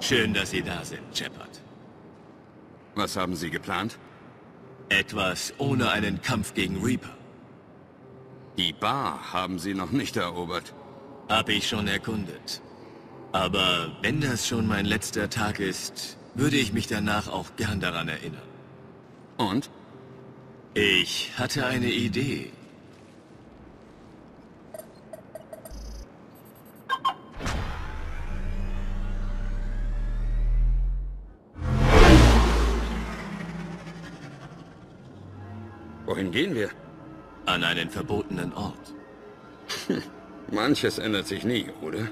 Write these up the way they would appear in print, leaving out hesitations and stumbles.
Schön, dass Sie da sind, Shepard. Was haben Sie geplant? Etwas ohne einen Kampf gegen Reaper. Die Bar haben Sie noch nicht erobert. Hab ich schon erkundet. Aber wenn das schon mein letzter Tag ist, würde ich mich danach auch gern daran erinnern. Und? Ich hatte eine Idee. Wohin gehen wir? An einen verbotenen Ort. Manches ändert sich nie, oder?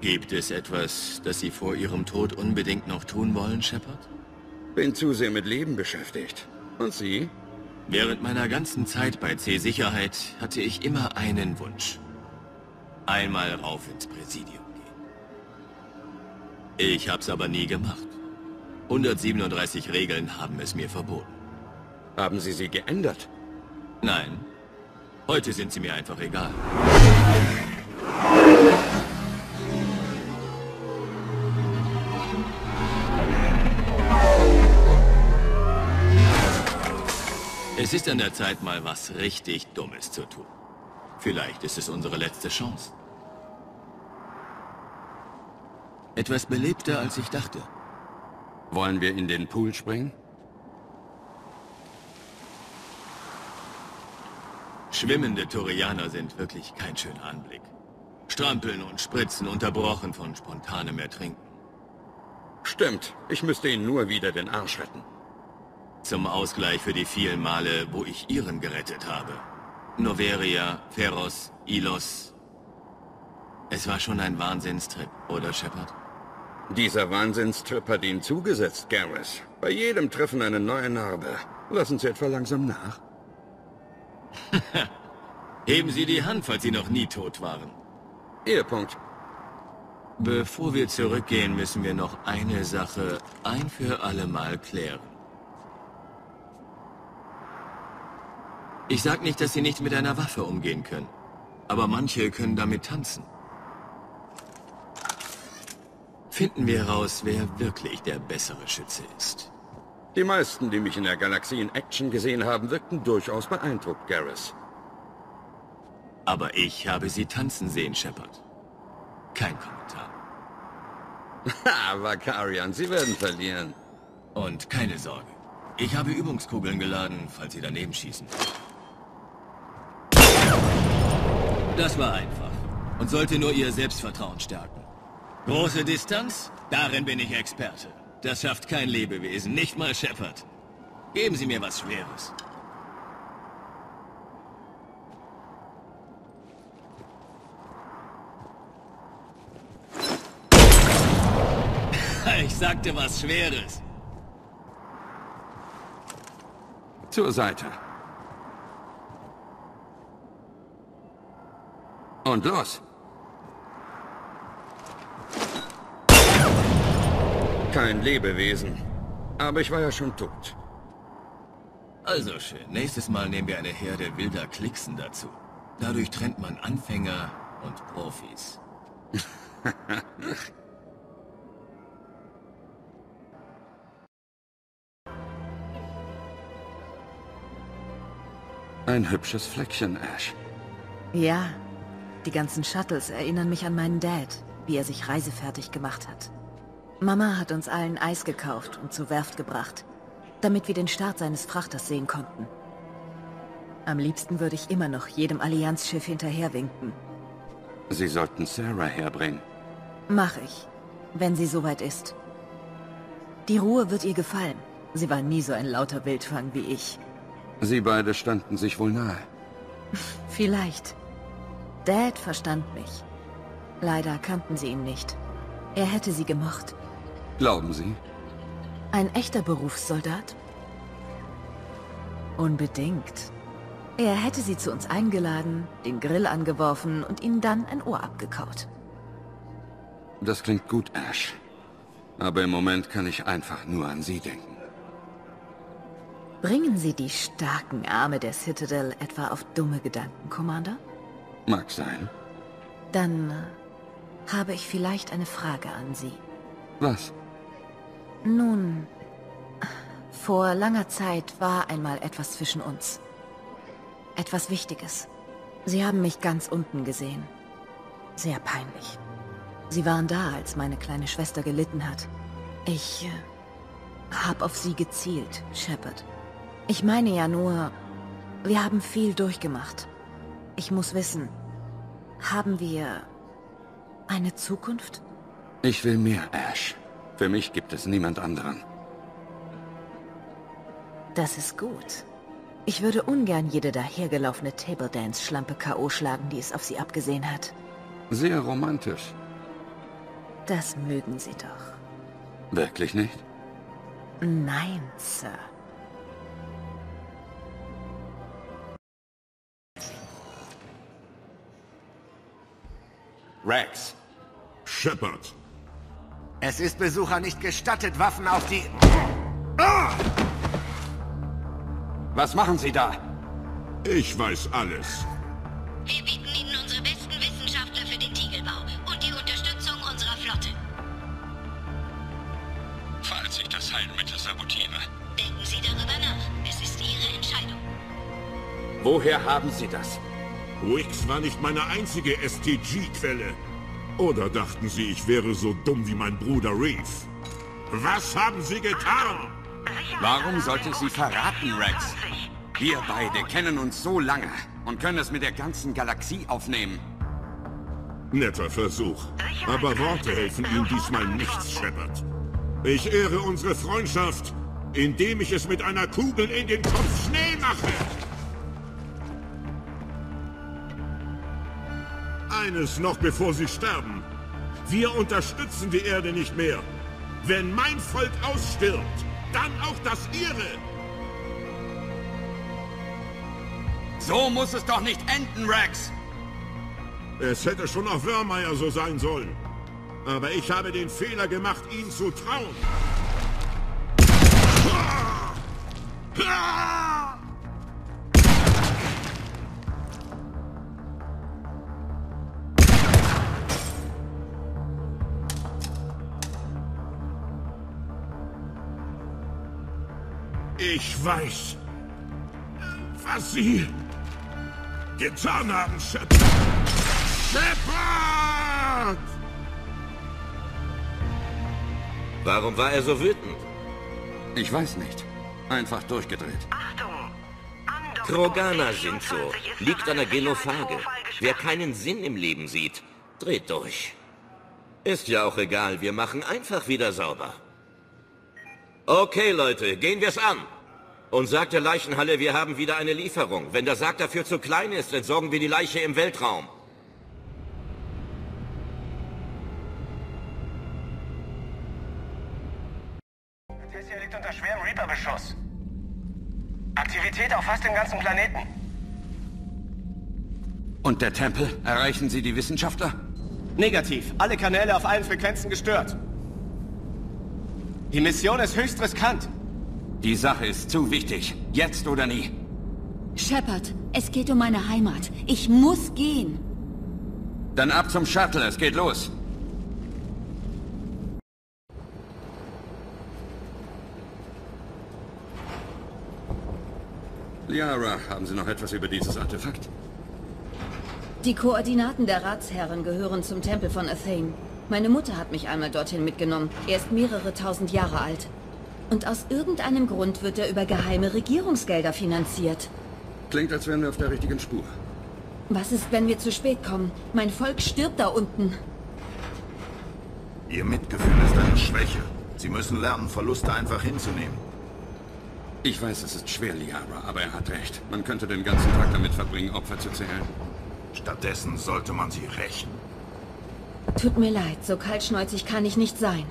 Gibt es etwas, das Sie vor Ihrem Tod unbedingt noch tun wollen, Shepard? Bin zu sehr mit Leben beschäftigt. Und Sie? Während meiner ganzen Zeit bei C-Sicherheit hatte ich immer einen Wunsch. Einmal rauf ins Präsidium gehen. Ich hab's aber nie gemacht. 137 Regeln haben es mir verboten. Haben Sie sie geändert? Nein. Heute sind sie mir einfach egal. Es ist an der Zeit, mal was richtig Dummes zu tun. Vielleicht ist es unsere letzte Chance. Etwas belebter, als ich dachte. Wollen wir in den Pool springen? Schwimmende Turianer sind wirklich kein schöner Anblick. Strampeln und Spritzen, unterbrochen von spontanem Ertrinken. Stimmt, ich müsste ihnen nur wieder den Arsch retten. Zum Ausgleich für die vielen Male, wo ich ihren gerettet habe. Noveria, Feros, Ilos. Es war schon ein Wahnsinnstrip, oder Shepard? Dieser Wahnsinnstrip hat ihnen zugesetzt, Garrus. Bei jedem Treffen eine neue Narbe. Lassen Sie etwa langsam nach. Heben Sie die Hand, falls Sie noch nie tot waren. Ihr Punkt. Bevor wir zurückgehen, müssen wir noch eine Sache ein für alle Mal klären. Ich sag nicht, dass Sie nicht mit einer Waffe umgehen können. Aber manche können damit tanzen. Finden wir raus, wer wirklich der bessere Schütze ist. Die meisten, die mich in der Galaxie in Action gesehen haben, wirkten durchaus beeindruckt, Garrus. Aber ich habe Sie tanzen sehen, Shepard. Kein Kommentar. Ha, Vakarian, Sie werden verlieren. Und keine Sorge. Ich habe Übungskugeln geladen, falls Sie daneben schießen. Das war einfach und sollte nur Ihr Selbstvertrauen stärken. Große Distanz? Darin bin ich Experte. Das schafft kein Lebewesen, nicht mal Shepard. Geben Sie mir was Schweres. Ich sagte was Schweres. Zur Seite. Und los. Kein Lebewesen. Aber ich war ja schon tot. Also schön. Nächstes Mal nehmen wir eine Herde wilder Klicksen dazu. Dadurch trennt man Anfänger und Profis. Ein hübsches Fleckchen, Ash. Ja. Die ganzen Shuttles erinnern mich an meinen Dad, wie er sich reisefertig gemacht hat. Mama hat uns allen Eis gekauft und zur Werft gebracht, damit wir den Start seines Frachters sehen konnten. Am liebsten würde ich immer noch jedem Allianzschiff hinterherwinken. Sie sollten Sarah herbringen. Mach ich, wenn sie soweit ist. Die Ruhe wird ihr gefallen. Sie war nie so ein lauter Wildfang wie ich. Sie beide standen sich wohl nahe. Vielleicht. Dad verstand mich. Leider kannten sie ihn nicht. Er hätte sie gemocht. Glauben Sie? Ein echter Berufssoldat? Unbedingt. Er hätte sie zu uns eingeladen, den Grill angeworfen und ihnen dann ein Ohr abgekaut. Das klingt gut, Ash. Aber im Moment kann ich einfach nur an Sie denken. Bringen Sie die starken Arme der Citadel etwa auf dumme Gedanken, Commander? Mag sein. Dann habe ich vielleicht eine Frage an Sie. Was? Nun, vor langer Zeit war einmal etwas zwischen uns. Etwas Wichtiges. Sie haben mich ganz unten gesehen. Sehr peinlich. Sie waren da, als meine kleine Schwester gelitten hat. Ich habe auf sie gezielt, Shepard. Ich meine ja nur, wir haben viel durchgemacht. Ich muss wissen, haben wir eine Zukunft? Ich will mehr, Ash. Für mich gibt es niemand anderen. Das ist gut. Ich würde ungern jede dahergelaufene Table-Dance-Schlampe K.O. schlagen, die es auf sie abgesehen hat. Sehr romantisch. Das mögen Sie doch. Wirklich nicht? Nein, Sir. Wrex. Shepard. Es ist Besucher nicht gestattet, Waffen auf die... Ah! Was machen Sie da? Ich weiß alles. Wir bieten Ihnen unsere besten Wissenschaftler für den Tiegelbau und die Unterstützung unserer Flotte. Falls ich das Heilmittel sabotiere. Denken Sie darüber nach. Es ist Ihre Entscheidung. Woher haben Sie das? Wix war nicht meine einzige STG-Quelle. Oder dachten Sie, ich wäre so dumm wie mein Bruder Reef? Was haben Sie getan? Warum sollte ich Sie verraten, Wrex? Wir beide kennen uns so lange und können es mit der ganzen Galaxie aufnehmen. Netter Versuch. Aber Worte helfen Ihnen diesmal nichts, Shepard. Ich ehre unsere Freundschaft, indem ich es mit einer Kugel in den Kopf Schnee mache. Eines noch bevor Sie sterben. Wir unterstützen die Erde nicht mehr. Wenn mein Volk ausstirbt, dann auch das Ihre! So muss es doch nicht enden, Wrex! Es hätte schon auf Wörmeier so sein sollen. Aber ich habe den Fehler gemacht, Ihnen zu trauen. Ich weiß, was Sie getan haben, Shepard! Shepard! Warum war er so wütend? Ich weiß nicht. Einfach durchgedreht. Krogana sind so. Liegt an der Genophage. Wer keinen Sinn im Leben sieht, dreht durch. Ist ja auch egal, wir machen einfach wieder sauber. Okay, Leute, gehen wir's an. Und sagt der Leichenhalle, wir haben wieder eine Lieferung. Wenn der Sarg dafür zu klein ist, entsorgen wir die Leiche im Weltraum. Tessia liegt unter schwerem Reaper-Beschuss. Aktivität auf fast dem ganzen Planeten. Und der Tempel? Erreichen Sie die Wissenschaftler? Negativ. Alle Kanäle auf allen Frequenzen gestört. Die Mission ist höchst riskant. Die Sache ist zu wichtig. Jetzt oder nie. Shepard, es geht um meine Heimat. Ich muss gehen. Dann ab zum Shuttle, es geht los. Liara, haben Sie noch etwas über dieses Artefakt? Die Koordinaten der Ratsherren gehören zum Tempel von Athene. Meine Mutter hat mich einmal dorthin mitgenommen. Er ist mehrere tausend Jahre alt. Und aus irgendeinem Grund wird er über geheime Regierungsgelder finanziert. Klingt, als wären wir auf der richtigen Spur. Was ist, wenn wir zu spät kommen? Mein Volk stirbt da unten. Ihr Mitgefühl ist eine Schwäche. Sie müssen lernen, Verluste einfach hinzunehmen. Ich weiß, es ist schwer, Liara, aber er hat recht. Man könnte den ganzen Tag damit verbringen, Opfer zu zählen. Stattdessen sollte man sie rächen. Tut mir leid, so kaltschnäuzig kann ich nicht sein.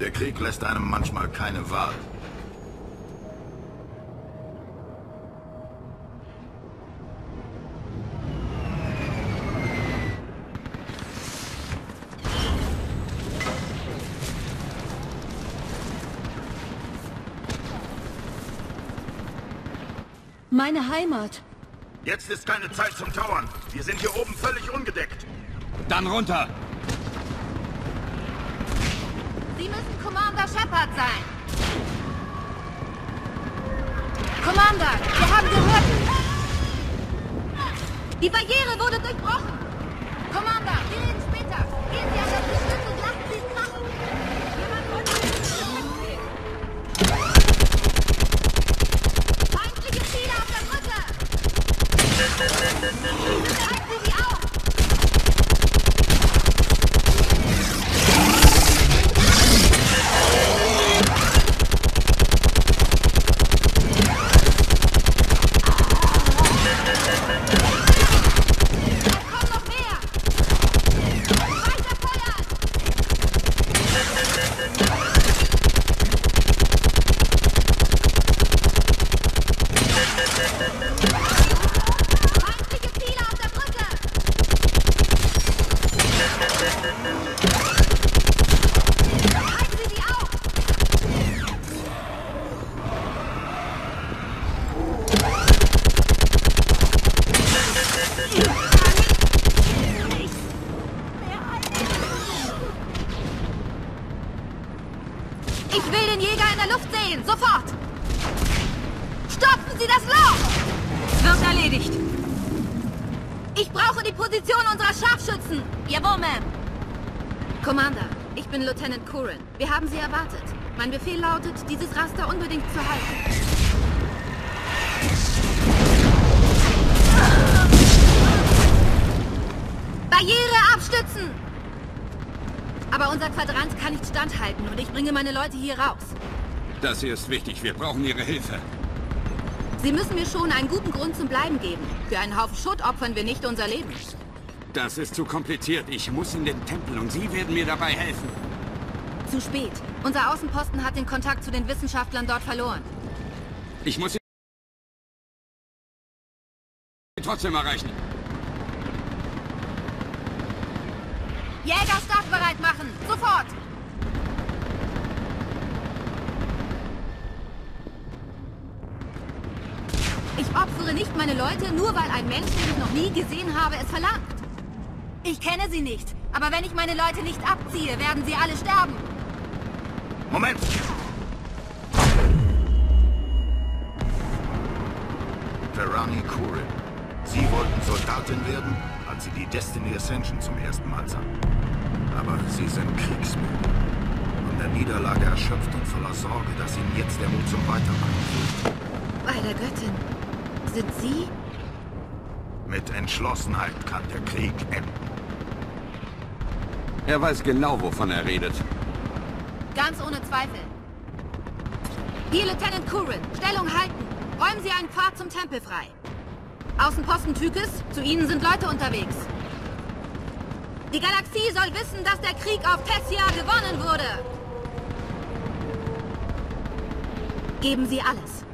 Der Krieg lässt einem manchmal keine Wahl. Meine Heimat. Jetzt ist keine Zeit zum Trauern. Wir sind hier oben völlig ungedeckt. Dann runter! Sie müssen Commander Shepard sein! Commander, wir haben gehört! Die Barriere wurde durchbrochen! Commander, wir reden später! Gehen Sie an das Geschütz und lassen Sie es krachen! Wir machen uns feindliche Ziele auf der Brücke! Bitte halten Sie auf! Lieutenant Curin, wir haben Sie erwartet. Mein Befehl lautet, dieses Raster unbedingt zu halten. Barriere abstützen! Aber unser Quadrant kann nicht standhalten und ich bringe meine Leute hier raus. Das hier ist wichtig. Wir brauchen Ihre Hilfe. Sie müssen mir schon einen guten Grund zum Bleiben geben. Für einen Haufen Schutt opfern wir nicht unser Leben. Das ist zu kompliziert. Ich muss in den Tempel und Sie werden mir dabei helfen. Zu spät. Unser Außenposten hat den Kontakt zu den Wissenschaftlern dort verloren. Ich muss sie trotzdem erreichen. Jägerstab bereit machen. Sofort! Ich opfere nicht meine Leute, nur weil ein Mensch, den ich noch nie gesehen habe, es verlangt. Ich kenne sie nicht, aber wenn ich meine Leute nicht abziehe, werden sie alle sterben. Moment! Verani Kurin. Sie wollten Soldatin werden, als Sie die Destiny Ascension zum ersten Mal sahen. Aber Sie sind kriegsmüde. Von der Niederlage erschöpft und voller Sorge, dass Ihnen jetzt der Mut zum Weitermachen fehlt. Bei der Göttin. Sind Sie? Mit Entschlossenheit kann der Krieg enden. Er weiß genau, wovon er redet. Ganz ohne Zweifel. Hier, Lieutenant Curin. Stellung halten. Räumen Sie einen Pfad zum Tempel frei. Außenposten Tykes, zu Ihnen sind Leute unterwegs. Die Galaxie soll wissen, dass der Krieg auf Tessia gewonnen wurde. Geben Sie alles.